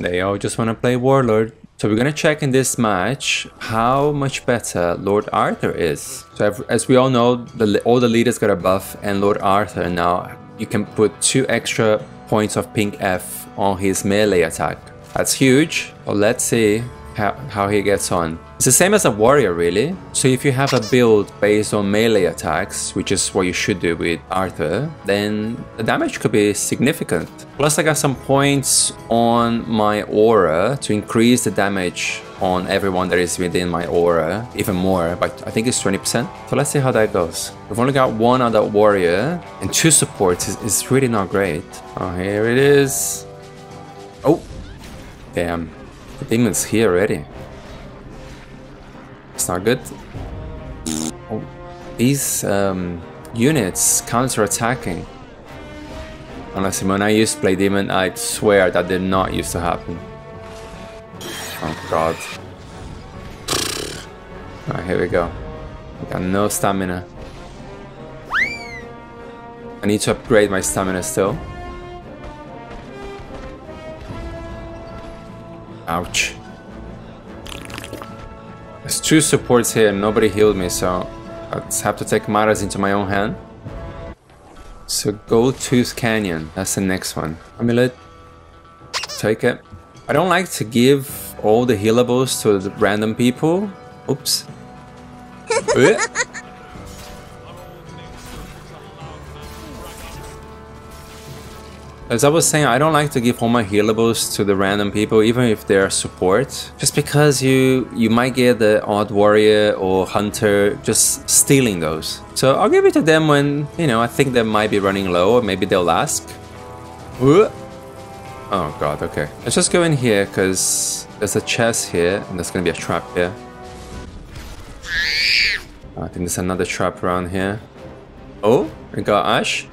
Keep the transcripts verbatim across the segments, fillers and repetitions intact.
They all just want to play Warlord. So we're going to check in this match how much better Lord Arthur is. So as we all know, the, all the leaders got a buff, and Lord Arthur now, you can put two extra points of pink F on his melee attack. That's huge. Well, let's see how, how he gets on. It's the same as a warrior, really. So if you have a build based on melee attacks, which is what you should do with Arthur, then the damage could be significant. Plus, I got some points on my aura to increase the damage on everyone that is within my aura even more, but I think it's twenty percent. So let's see how that goes. We've only got one other warrior and two supports. It's really not great. Oh, here it is. Oh, damn. The demon's here already. It's not good. Oh, these um, units counter-attacking. Honestly, when I used to play demon, I swear that did not used to happen. Oh god. Alright, here we go. I got no stamina. I need to upgrade my stamina still. Ouch. There's two supports here and nobody healed me, so I just have to take matters into my own hand. So Gold Tooth Canyon, that's the next one. Amulet, take it. I don't like to give all the healables to the random people. Oops. As I was saying, I don't like to give all my healables to the random people, even if they're support. Just because you you might get the odd warrior or hunter just stealing those. So I'll give it to them when, you know, I think they might be running low, or maybe they'll ask. Oh god, okay. Let's just go in here, because there's a chest here, and there's gonna be a trap here. Oh, I think there's another trap around here. Oh, we got Ash.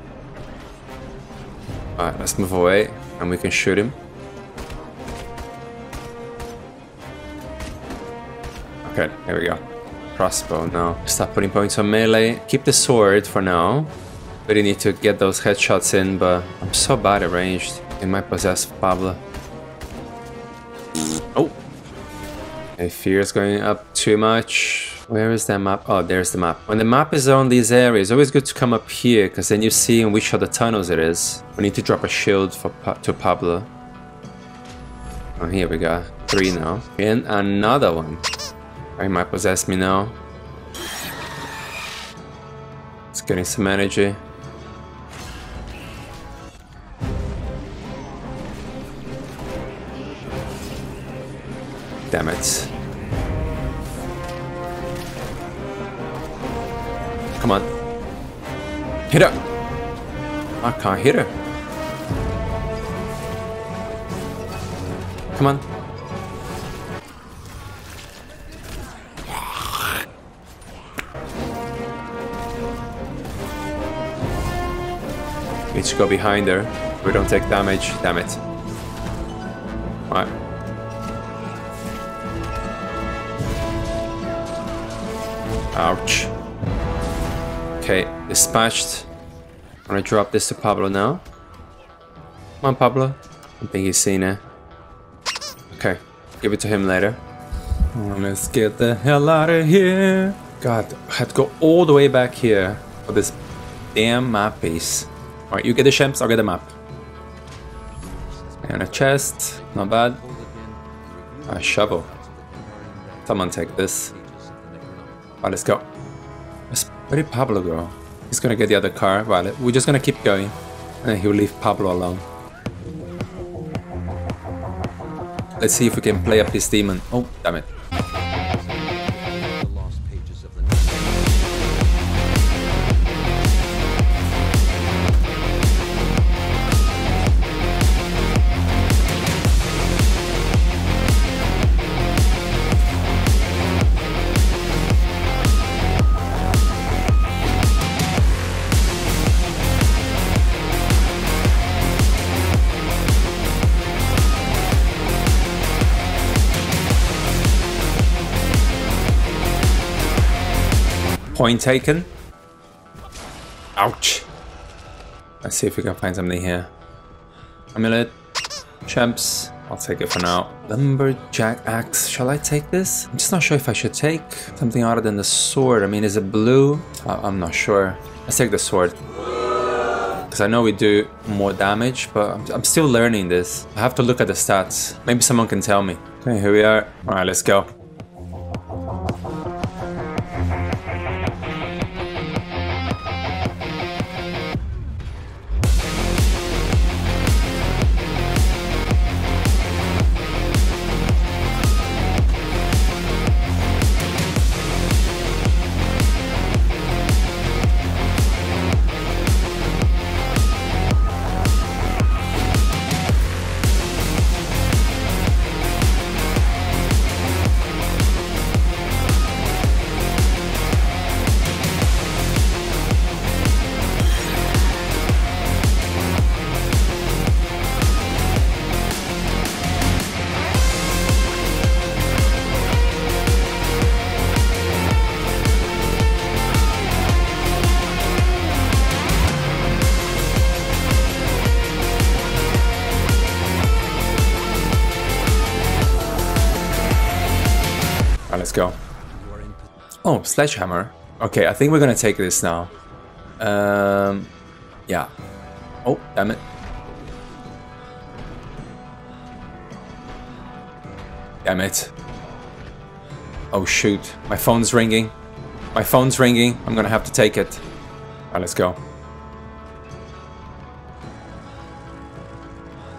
Alright, let's move away, and we can shoot him. Okay, here we go. Crossbow now. Start putting points on melee. Keep the sword for now. Really need to get those headshots in, but I'm so bad at ranged. It might possess Pablo. Oh! Okay, fear's going up too much. Where is that map? Oh, there's the map. When the map is on these areas, it's always good to come up here, because then you see in which of the tunnels it is. We need to drop a shield for pa to Pablo. Oh, here we go. Three now. And another one. He might possess me now. It's getting some energy. Damn it. Come on. Hit her! I can't hit her. Come on. We need to go behind her. We don't take damage. Damn it. Alright. Ouch. Okay, dispatched. I'm gonna drop this to Pablo now. Come on, Pablo. I think he's seen it. Okay, give it to him later. Let's get the hell out of here. God, I had to go all the way back here for this damn map piece. Alright, you get the Shemps, I'll get the map. And a chest, not bad. A shovel. Someone take this. Alright, let's go. Where did Pablo go? He's gonna get the other car, Violet. We're just gonna keep going. And then he'll leave Pablo alone. Let's see if we can play up this demon. Oh, damn it. Point taken. Ouch. Let's see if we can find something here. Amulet. Shemps. I'll take it for now. Lumberjack axe. Shall I take this? I'm just not sure if I should take something other than the sword. I mean, is it blue? Uh, I'm not sure. Let's take the sword. Because I know we do more damage, but I'm, I'm still learning this. I have to look at the stats. Maybe someone can tell me. Okay, here we are. All right, let's go. Go. Oh, sledgehammer. Okay, I think we're gonna take this now. Um, yeah. Oh, damn it. Damn it. Oh, shoot. My phone's ringing. My phone's ringing. I'm gonna have to take it. Alright, let's go.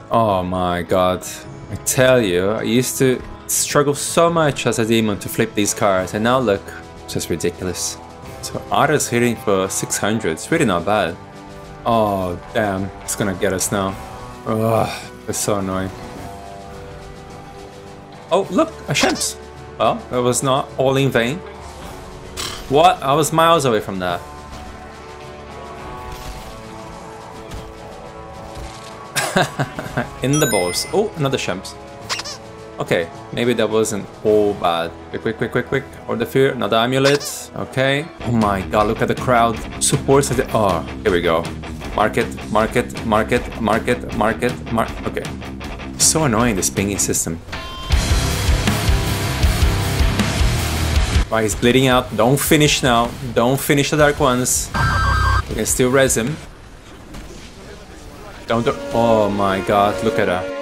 Oh my god. I tell you, I used to struggle so much as a demon to flip these cards, and now look, it's just ridiculous. So Arthur's hitting for six hundred, it's really not bad. Oh damn, it's gonna get us now. Ugh, it's so annoying. Oh look, a Shemps! Well, that was not all in vain. What? I was miles away from that. In the balls. Oh, another Shemps. Okay, maybe that wasn't all bad. Quick, quick, quick, quick, quick. Or the fear, another amulet. Okay. Oh my god, look at the crowd. Supports the... Oh, here we go. Market, market, market, market, market, market. Okay. So annoying, this pinging system. Right, he's bleeding out. Don't finish now. Don't finish the dark ones. We can still res him. Don't do... Oh my god, look at that.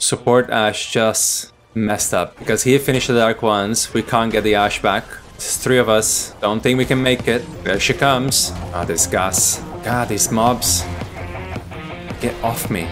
Support Ash just messed up because he finished the dark ones. We can't get the Ash back. It's three of us. Don't think we can make it. There she comes. Ah, oh, this gas. God, these mobs. Get off me.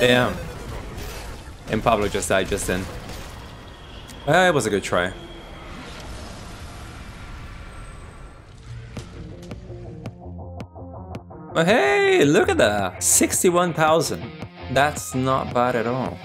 Damn. And Pablo just died just then. Uh, it was a good try. Oh, hey, look at that. sixty-one thousand. That's not bad at all.